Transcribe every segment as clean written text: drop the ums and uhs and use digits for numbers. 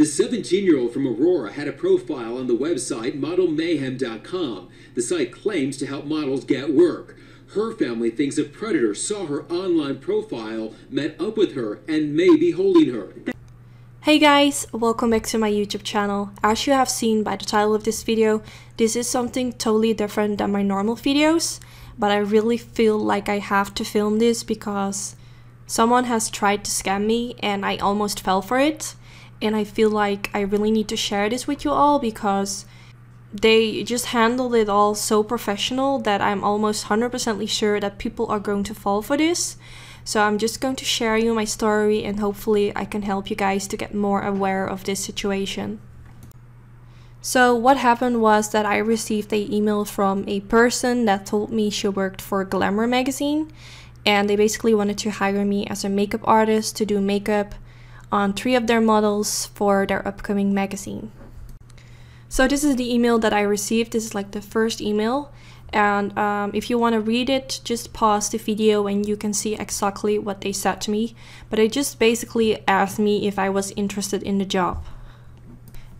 The 17-year-old from Aurora had a profile on the website modelmayhem.com. The site claims to help models get work. Her family thinks a predator saw her online profile, met up with her, and may be holding her. Hey guys, welcome back to my YouTube channel. As you have seen by the title of this video, this is something totally different than my normal videos, but I really feel like I have to film this because someone has tried to scam me and I almost fell for it. And I feel like I really need to share this with you all because they just handled it all so professional that I'm almost 100% sure that people are going to fall for this. So I'm just going to share you my story and hopefully I can help you guys to get more aware of this situation. So what happened was that I received an email from a person that told me she worked for Glamour Magazine, and they basically wanted to hire me as a makeup artist to do makeup on 3 of their models for their upcoming magazine. So this is the email that I received. This is like the first email. And if you want to read it, just pause the video and you can see exactly what they said to me. But they just basically asked me if I was interested in the job.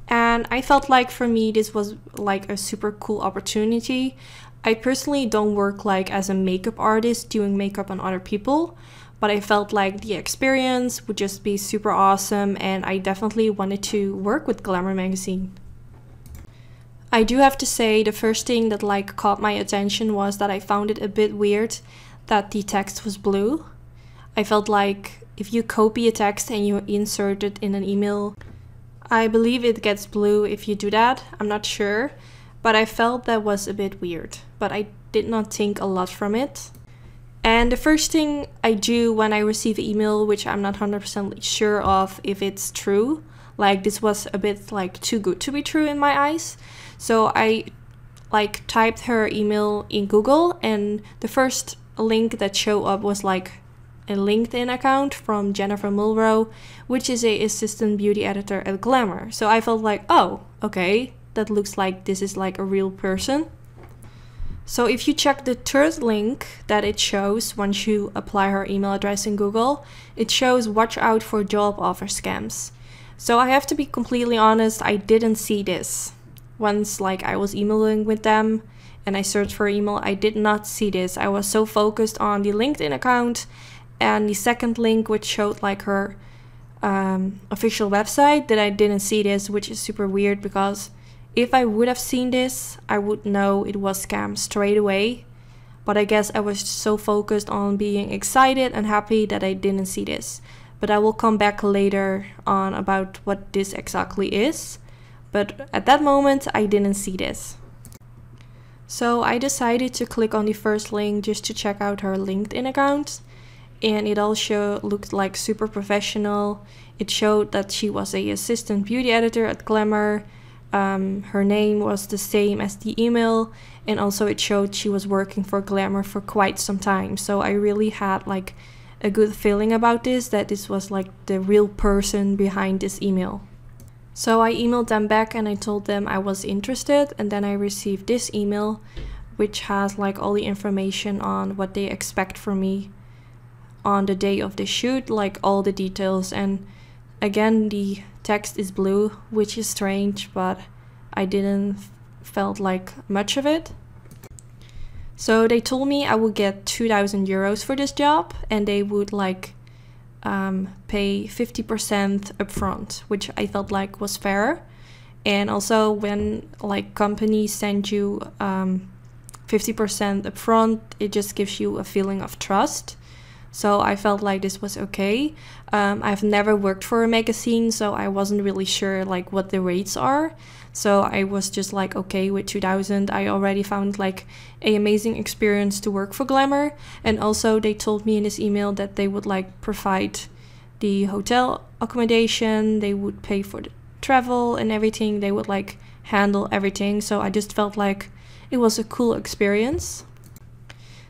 And I felt like for me, this was like a super cool opportunity. I personally don't work like as a makeup artist doing makeup on other people, but I felt like the experience would just be super awesome and I definitely wanted to work with Glamour Magazine. I do have to say the first thing that like caught my attention was that I found it a bit weird that the text was blue. I felt like if you copy a text and you insert it in an email, I believe it gets blue if you do that, I'm not sure, but I felt that was a bit weird, but I did not think a lot from it. And the first thing I do when I receive an email, which I'm not 100% sure of if it's true, like this was a bit like too good to be true in my eyes. So I like typed her email in Google and the first link that showed up was like a LinkedIn account from Jennifer Mulrow, which is an assistant beauty editor at Glamour. So I felt like, oh, okay, that looks like this is like a real person. So if you check the third link that it shows once you apply her email address in Google, it shows watch out for job offer scams. So I have to be completely honest, I didn't see this. Once like I was emailing with them and I searched for email, I did not see this. I was so focused on the LinkedIn account and the second link which showed like her official website that I didn't see this, which is super weird because if I would have seen this, I would know it was scam straight away. But I guess I was so focused on being excited and happy that I didn't see this. But I will come back later on about what this exactly is. But at that moment, I didn't see this. So I decided to click on the first link just to check out her LinkedIn account. And it also looked like super professional. It showed that she was an assistant beauty editor at Glamour. Her name was the same as the email, and also it showed she was working for Glamour for quite some time. So I really had like a good feeling about this, that this was like the real person behind this email. So I emailed them back and I told them I was interested, and then I received this email which has like all the information on what they expect from me on the day of the shoot, like all the details. And again, the text is blue, which is strange, but I didn't felt like much of it. So they told me I would get 2,000 euros for this job and they would like pay 50% upfront, which I felt like was fair. And also when like companies send you 50% upfront, it just gives you a feeling of trust. So I felt like this was okay. I've never worked for a magazine, so I wasn't really sure like what the rates are. So I was just like, okay, with 2,000, I already found like an amazing experience to work for Glamour. And also they told me in this email that they would like provide the hotel accommodation, they would pay for the travel and everything. They would like handle everything. So I just felt like it was a cool experience.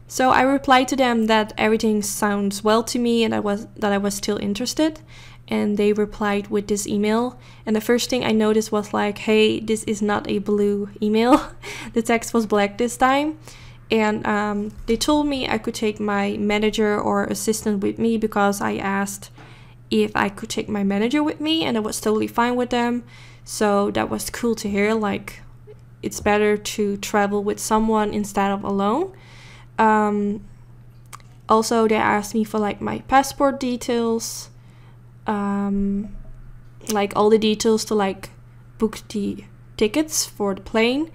So I replied to them that everything sounds well to me and I was still interested, and they replied with this email. And the first thing I noticed was like, hey, this is not a blue email. The text was black this time. And they told me I could take my manager or assistant with me because I asked if I could take my manager with me, and I was totally fine with them. So that was cool to hear, like it's better to travel with someone instead of alone. Also, they asked me for like my passport details, like all the details to like book the tickets for the plane.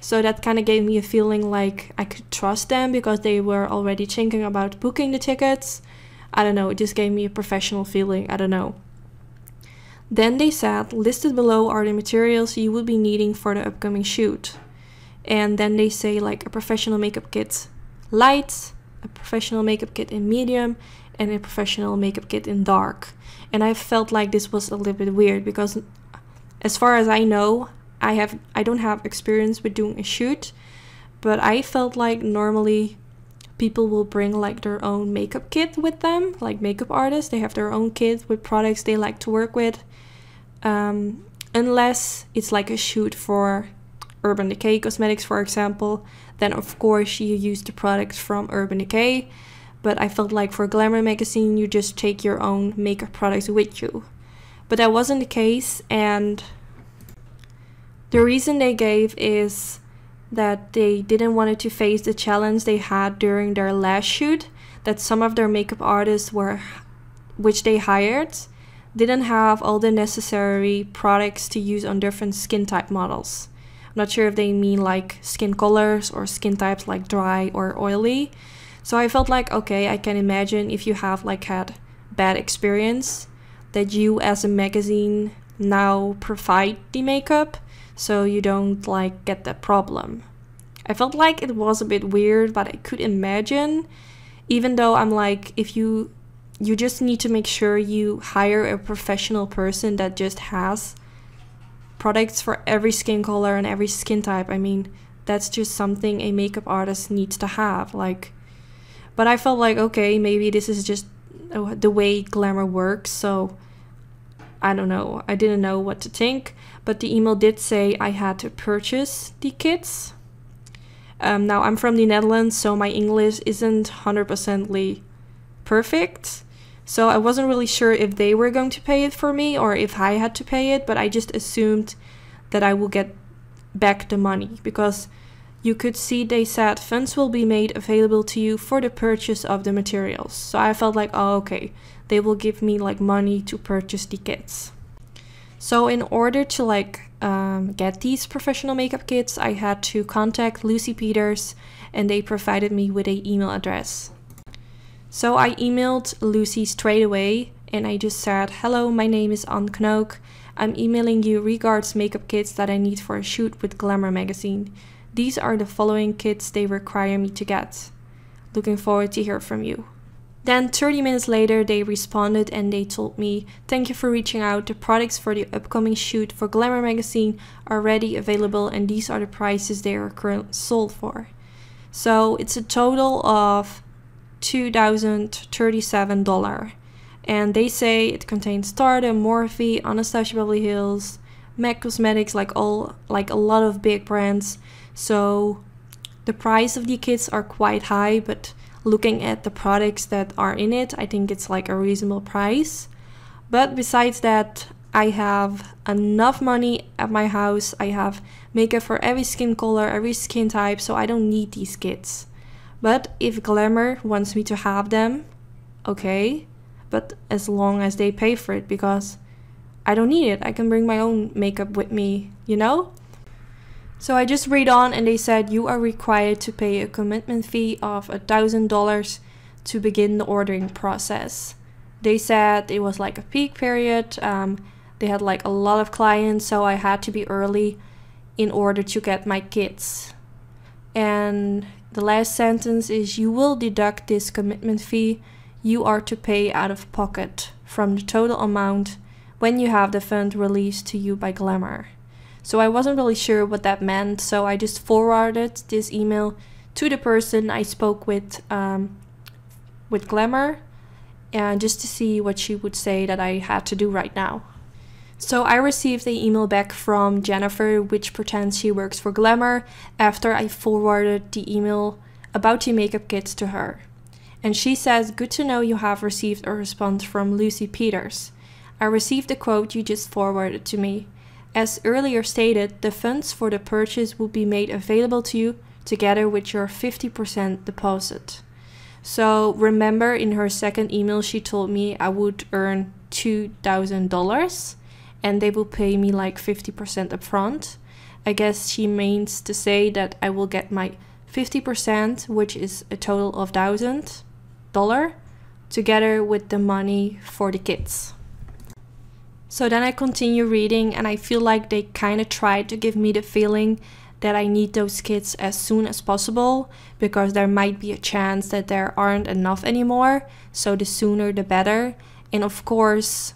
So that kind of gave me a feeling like I could trust them because they were already thinking about booking the tickets. I don't know, it just gave me a professional feeling, I don't know. Then they said, listed below are the materials you would be needing for the upcoming shoot. And then they say like a professional makeup kit light, a professional makeup kit in medium, and a professional makeup kit in dark. And I felt like this was a little bit weird because as far as I know, I don't have experience with doing a shoot, but I felt like normally people will bring like their own makeup kit with them, like makeup artists, they have their own kit with products they like to work with, unless it's like a shoot for Urban Decay Cosmetics, for example, then of course you use the products from Urban Decay. But I felt like for Glamour Magazine, you just take your own makeup products with you. But that wasn't the case, and the reason they gave is that they didn't want to face the challenge they had during their last shoot, that some of their makeup artists which they hired didn't have all the necessary products to use on different skin type models. I'm not sure if they mean like skin colors or skin types like dry or oily. So I felt like, okay, I can imagine if you have like had bad experience that you as a magazine now provide the makeup, so you don't like get that problem. I felt like it was a bit weird, but I could imagine, even though I'm like, if you just need to make sure you hire a professional person that just has products for every skin color and every skin type. I mean, that's just something a makeup artist needs to have, like, but I felt like, okay, maybe this is just the way Glamour works, so I don't know, I didn't know what to think. But the email did say I had to purchase the kits. Now I'm from the Netherlands, so my English isn't 100% perfect. So I wasn't really sure if they were going to pay it for me or if I had to pay it, but I just assumed that I will get back the money, because you could see they said funds will be made available to you for the purchase of the materials. So I felt like, oh, okay, they will give me like money to purchase the kits. So in order to like get these professional makeup kits, I had to contact Lucy Peters, and they provided me with an email address. So I emailed Lucy straight away, and I just said, hello, my name is An Knook. I'm emailing you regards makeup kits that I need for a shoot with Glamour Magazine. These are the following kits they require me to get. Looking forward to hear from you. Then 30 minutes later, they responded and they told me, thank you for reaching out. The products for the upcoming shoot for Glamour Magazine are already available, and these are the prices they are currently sold for. So it's a total of $2,037. And they say it contains Tarte, Morphe, Anastasia Beverly Hills, MAC Cosmetics, like a lot of big brands. So the price of the kits are quite high, but looking at the products that are in it, I think it's like a reasonable price. But besides that, I have enough money at my house. I have makeup for every skin color, every skin type, so I don't need these kits. But if Glamour wants me to have them, okay, but as long as they pay for it, because I don't need it. I can bring my own makeup with me, you know? So I just read on, and they said you are required to pay a commitment fee of $1,000 to begin the ordering process. They said it was like a peak period, they had like a lot of clients, so I had to be early in order to get my kits. And the last sentence is, you will deduct this commitment fee you are to pay out of pocket from the total amount when you have the fund released to you by Glamour. So I wasn't really sure what that meant, so I just forwarded this email to the person I spoke with Glamour, and just to see what she would say that I had to do right now. So I received an email back from Jennifer, which pretends she works for Glamour, after I forwarded the email about the makeup kits to her. and she says, "Good to know you have received a response from Lucy Peters. I received the quote you just forwarded to me. As earlier stated, the funds for the purchase will be made available to you together with your 50% deposit." So remember, in her second email she told me I would earn $2,000 and they will pay me like 50% upfront. I guess she means to say that I will get my 50%, which is a total of $1,000, together with the money for the kids. So then I continue reading, and I feel like they kind of tried to give me the feeling that I need those kids as soon as possible, because there might be a chance that there aren't enough anymore, so the sooner the better. And of course,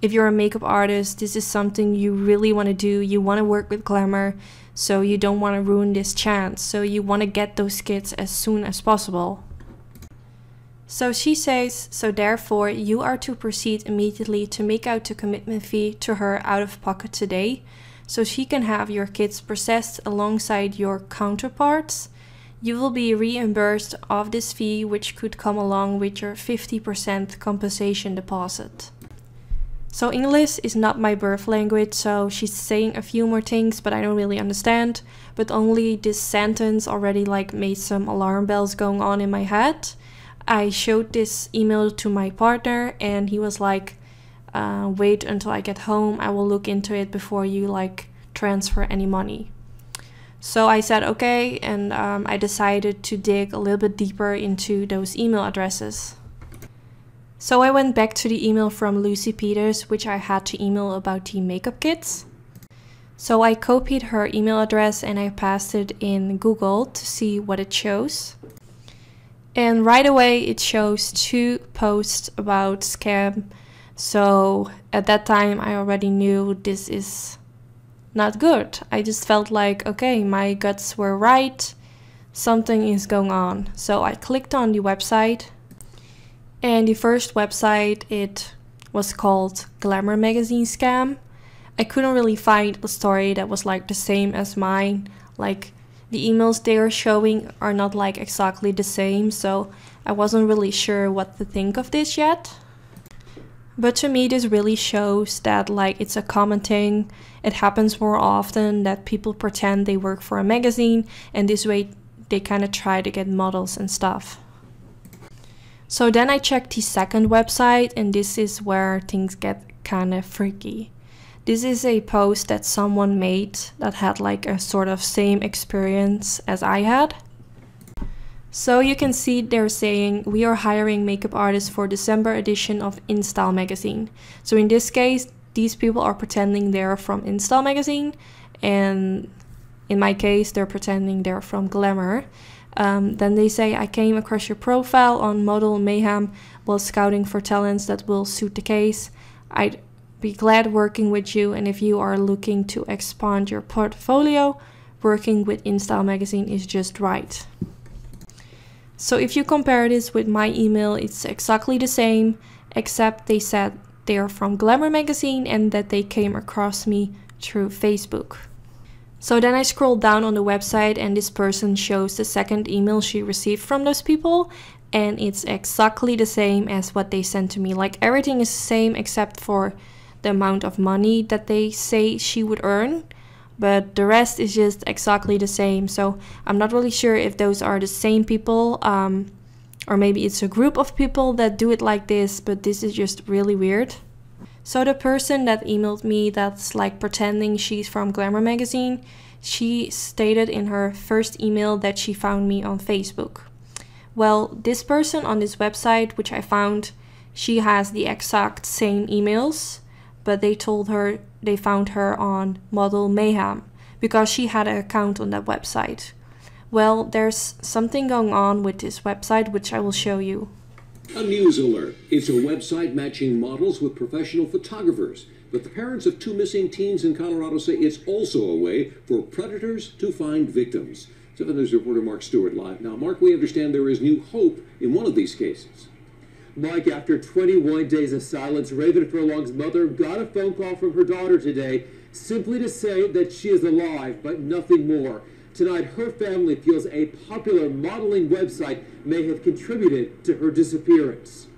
if you're a makeup artist, this is something you really want to do. You want to work with Glamour, so you don't want to ruin this chance. So you want to get those kids as soon as possible. So she says, "So therefore you are to proceed immediately to make out the commitment fee to her out of pocket today, so she can have your kids processed alongside your counterparts. You will be reimbursed of this fee, which could come along with your 50% compensation deposit." So English is not my birth language, so she's saying a few more things, but I don't really understand. But only this sentence already like made some alarm bells going on in my head. I showed this email to my partner and he was like, "Wait until I get home. I will look into it before you like transfer any money." So I said okay, and I decided to dig a little bit deeper into those email addresses. So I went back to the email from Lucy Peters, which I had to email about the makeup kits. So I copied her email address and I passed it in Google to see what it shows. And right away it shows 2 posts about scam. So at that time I already knew this is not good. I just felt like, okay, my guts were right. Something is going on. So I clicked on the website, and the first website, it was called Glamour Magazine Scam. I couldn't really find a story that was like the same as mine. Like, the emails they are showing are not like exactly the same, so I wasn't really sure what to think of this yet. But to me this really shows that like it's a common thing. It happens more often that people pretend they work for a magazine, and this way they kind of try to get models and stuff. So then I checked the second website, and this is where things get kind of freaky. This is a post that someone made that had like a sort of same experience as I had. So you can see they're saying, "We are hiring makeup artists for December edition of InStyle magazine." So in this case, these people are pretending they're from InStyle magazine, and in my case, they're pretending they're from Glamour. Then they say, "I came across your profile on Model Mayhem while scouting for talents that will suit the case. I'd be glad working with you, and if you are looking to expand your portfolio, working with InStyle magazine is just right." So if you compare this with my email, it's exactly the same, except they said they are from Glamour magazine and that they came across me through Facebook. So then I scrolled down on the website, and this person shows the second email she received from those people, and it's exactly the same as what they sent to me. Like, everything is the same except for the amount of money that they say she would earn, but the rest is just exactly the same. So I'm not really sure if those are the same people, or maybe it's a group of people that do it like this, but this is just really weird. So the person that emailed me that's like pretending she's from Glamour magazine, she stated in her first email that she found me on Facebook. Well, this person on this website, which I found, she has the exact same emails, but they told her they found her on Model Mayhem because she had an account on that website. Well, there's something going on with this website, which I will show you. A news alert. It's a website matching models with professional photographers, but the parents of 2 missing teens in Colorado say it's also a way for predators to find victims. 7 News reporter Mark Stewart live. Now, Mark, we understand there is new hope in one of these cases. Mike, after 21 days of silence, Raven Furlong's mother got a phone call from her daughter today simply to say that she is alive, but nothing more. Tonight, her family feels a popular modeling website may have contributed to her disappearance.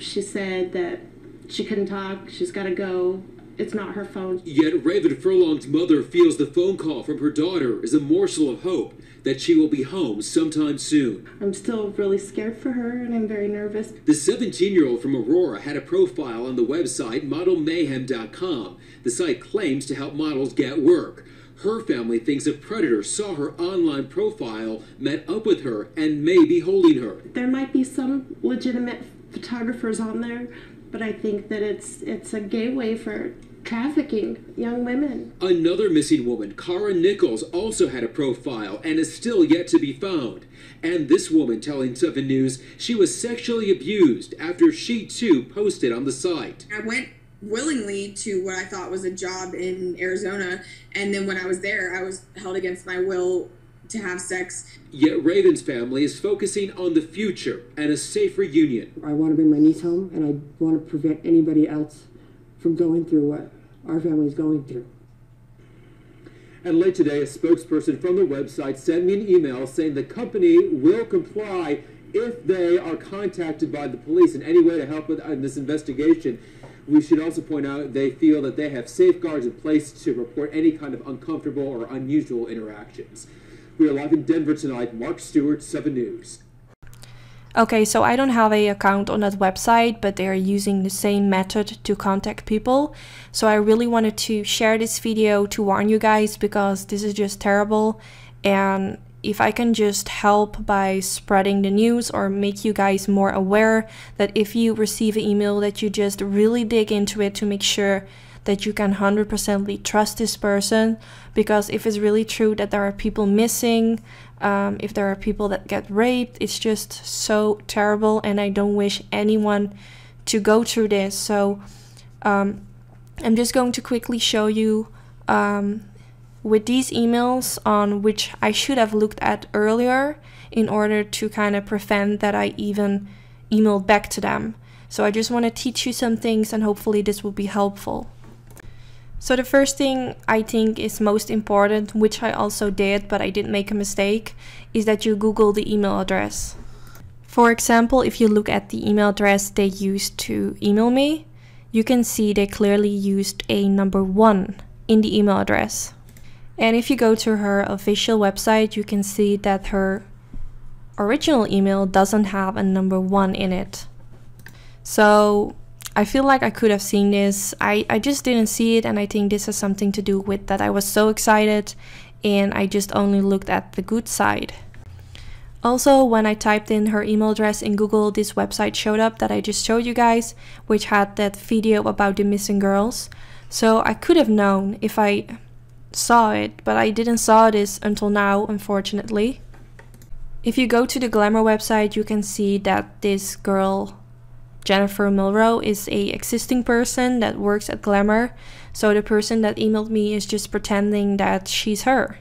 She said that she couldn't talk, she's got to go. It's not her phone. Yet Raven Furlong's mother feels the phone call from her daughter is a morsel of hope that she will be home sometime soon. I'm still really scared for her, and I'm very nervous. The 17-year-old from Aurora had a profile on the website modelmayhem.com. The site claims to help models get work. Her family thinks a predator saw her online profile, met up with her, and may be holding her. There might be some legitimate photographers on there, but I think that it's a gateway for trafficking young women. Another missing woman, Kara Nichols, also had a profile and is still yet to be found. And this woman telling 7 News she was sexually abused after she too posted on the site. I went willingly to what I thought was a job in Arizona, and then when I was there, I was held against my will to have sex. Yet Raven's family is focusing on the future and a safe reunion. I want to bring my niece home, and I want to prevent anybody else from going through what our family's going through. And late today, a spokesperson from the website sent me an email saying the company will comply if they are contacted by the police in any way to help with this investigation. We should also point out they feel that they have safeguards in place to report any kind of uncomfortable or unusual interactions. We are live in Denver tonight. Mark Stewart, 7 News. Okay, so I don't have an account on that website, but they are using the same method to contact people. So I really wanted to share this video to warn you guys, because this is just terrible. And if I can just help by spreading the news or make you guys more aware that if you receive an email, that you just really dig into it to make sure that you can 100% trust this person. Because if it's really true that there are people missing, if there are people that get raped, it's just so terrible, and I don't wish anyone to go through this. So I'm just going to quickly show you with these emails on which I should have looked at earlier in order to kind of prevent that I even emailed back to them. So I just want to teach you some things, and hopefully this will be helpful. So the first thing I think is most important, which I also did, but I did make a mistake, is that you Google the email address. For example, if you look at the email address they used to email me, you can see they clearly used a #1 in the email address. And if you go to her official website, you can see that her original email doesn't have a #1 in it. So I feel like I could have seen this. I just didn't see it, and I think this has something to do with that I was so excited and I just only looked at the good side. Also, when I typed in her email address in Google, this website showed up that I just showed you guys, which had that video about the missing girls. So I could have known if I saw it, but I didn't saw this until now, unfortunately. If you go to the Glamour website, you can see that this girl Jennifer Mulrow is an existing person that works at Glamour, so the person that emailed me is just pretending that she's her.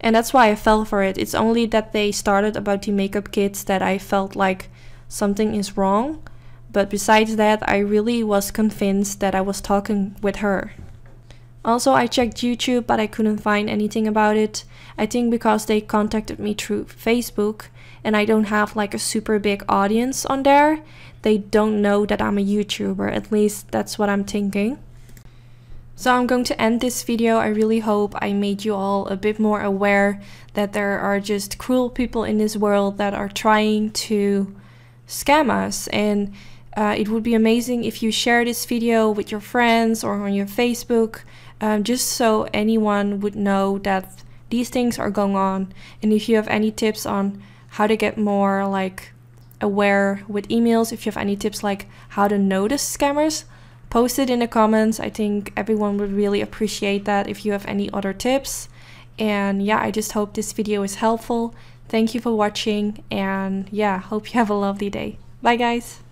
And that's why I fell for it. It's only that they started about the makeup kits that I felt like something is wrong, but besides that, I really was convinced that I was talking with her. Also, I checked YouTube, but I couldn't find anything about it. I think because they contacted me through Facebook, and I don't have like a super big audience on there, they don't know that I'm a YouTuber. At least that's what I'm thinking. So I'm going to end this video. I really hope I made you all a bit more aware that there are just cruel people in this world that are trying to scam us. And it would be amazing if you share this video with your friends or on your Facebook, just so anyone would know that these things are going on. And if you have any tips on how to get more like aware with emails, if you have any tips like how to notice scammers, post it in the comments. I think everyone would really appreciate that if you have any other tips. And yeah, I just hope this video is helpful. Thank you for watching, and yeah, hope you have a lovely day. Bye guys.